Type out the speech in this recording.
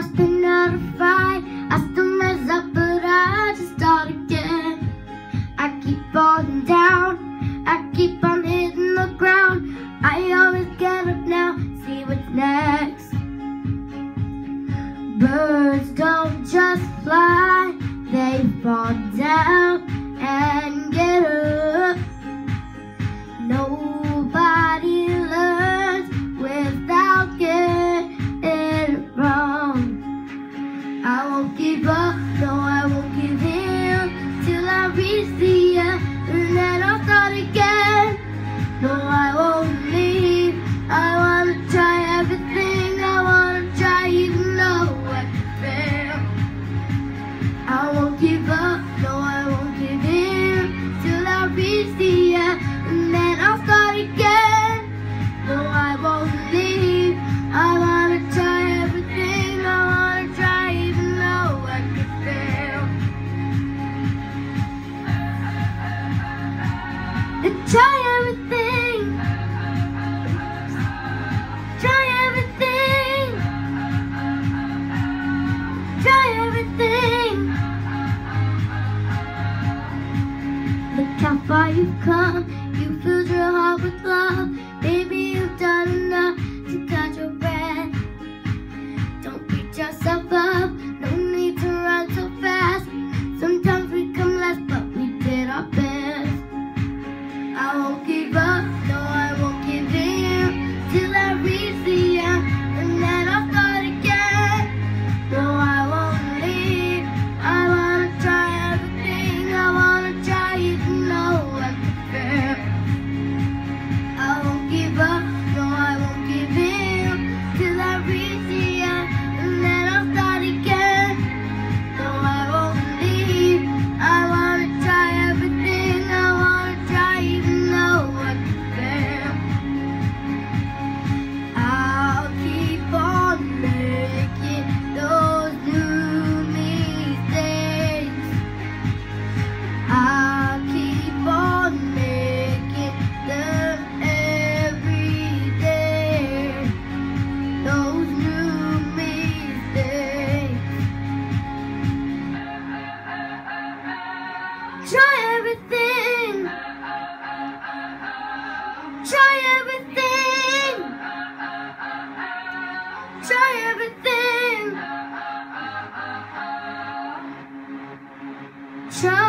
lost another fight. I still mess up, but I just start again. I keep falling down, I keep on hitting the ground. I always get up now, see what's next. Birds don't just fly, they fall down and get up. Nobody learns without getting it wrong. I won't give up, no I won't give in, till I reach the end and then I'll start again. No I won't leave, I wanna try everything, I wanna try even though I fail. I won't give up, no I won't give in, till I reach the end and then I'll start again. No I won't leave, I wanna try everything, I wanna try even though I could fail. And try everything, try everything, try everything. Look how far you've come. You filled your heart with love, baby you've done enough to catch your breath. Don't beat yourself up, no need to run so fast. Sometimes we come last, but we did our best. I won't give up, no I won't give in, till I reach the end, and then I'll start again. No I won't leave, I wanna try everything, I wanna try even though I could fail. No, I won't give in, till I reach the end, and then I'll start again. No, I won't leave, I wanna try everything, I wanna try even though I could fail. I'll keep on making those new mistakes. I'll keep on making them try.